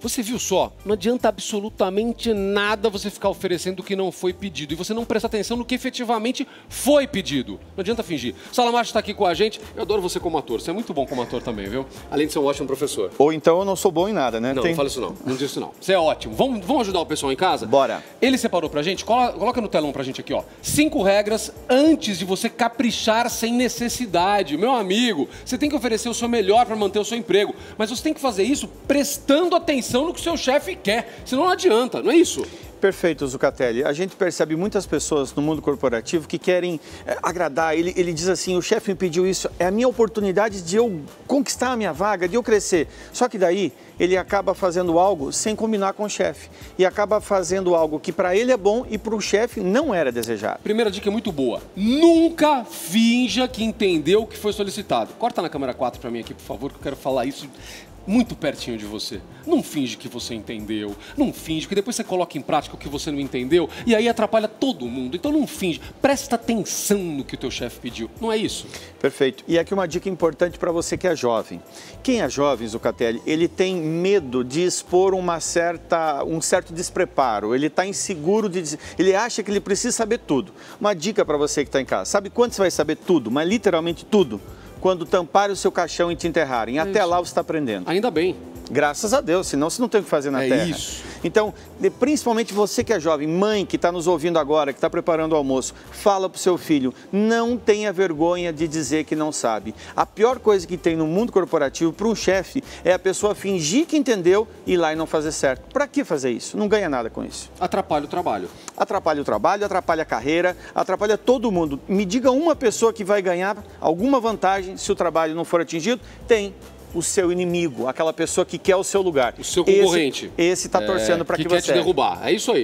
Você viu só? Não adianta absolutamente nada você ficar oferecendo o que não foi pedido. E você não presta atenção no que efetivamente foi pedido. Não adianta fingir. Salamacha está aqui com a gente. Eu adoro você como ator. Você é muito bom como ator também, viu? Além de ser um ótimo professor. Ou então eu não sou bom em nada, né? Não, não fala isso não. Não diz isso não. Você é ótimo. Vamos ajudar o pessoal em casa? Bora. Ele separou pra gente. Coloca no telão pra gente aqui, ó. 5 regras antes de você caprichar sem necessidade. Meu amigo, você tem que oferecer o seu melhor pra manter o seu emprego. Mas você tem que fazer isso prestando atenção no que o seu chefe quer, senão não adianta, não é isso? Perfeito, Zucatelli. A gente percebe muitas pessoas no mundo corporativo que querem agradar. Ele diz assim, o chefe me pediu isso, é a minha oportunidade de eu conquistar a minha vaga, de eu crescer. Só que daí ele acaba fazendo algo sem combinar com o chefe. E acaba fazendo algo que para ele é bom e para o chefe não era desejado. Primeira dica é muito boa. Nunca finja que entendeu o que foi solicitado. Corta na câmera 4 para mim aqui, por favor, que eu quero falar isso muito pertinho de você. Não finge que você entendeu, não finge, porque depois você coloca em prática o que você não entendeu e aí atrapalha todo mundo. Então não finge, presta atenção no que o teu chefe pediu, não é isso? Perfeito. E aqui uma dica importante para você que é jovem. Quem é jovem, Zucatelli, ele tem medo de expor um certo despreparo, ele está inseguro, ele acha que ele precisa saber tudo. Uma dica para você que está em casa, sabe quando você vai saber tudo, mas literalmente tudo? Quando tamparem o seu caixão e te enterrarem. Até isso. Lá você está aprendendo. Ainda bem. Graças a Deus, senão você não tem o que fazer na Terra. É isso. Então, principalmente você que é jovem, mãe que está nos ouvindo agora, que está preparando o almoço, fala para o seu filho, não tenha vergonha de dizer que não sabe. A pior coisa que tem no mundo corporativo para um chefe é a pessoa fingir que entendeu e ir lá e não fazer certo. Para que fazer isso? Não ganha nada com isso. Atrapalha o trabalho. Atrapalha o trabalho, atrapalha a carreira, atrapalha todo mundo. Me diga uma pessoa que vai ganhar alguma vantagem se o trabalho não for atingido? Tem. O seu inimigo, aquela pessoa que quer o seu lugar. O seu concorrente. Esse está torcendo para que você... Que quer te derrubar, é isso aí.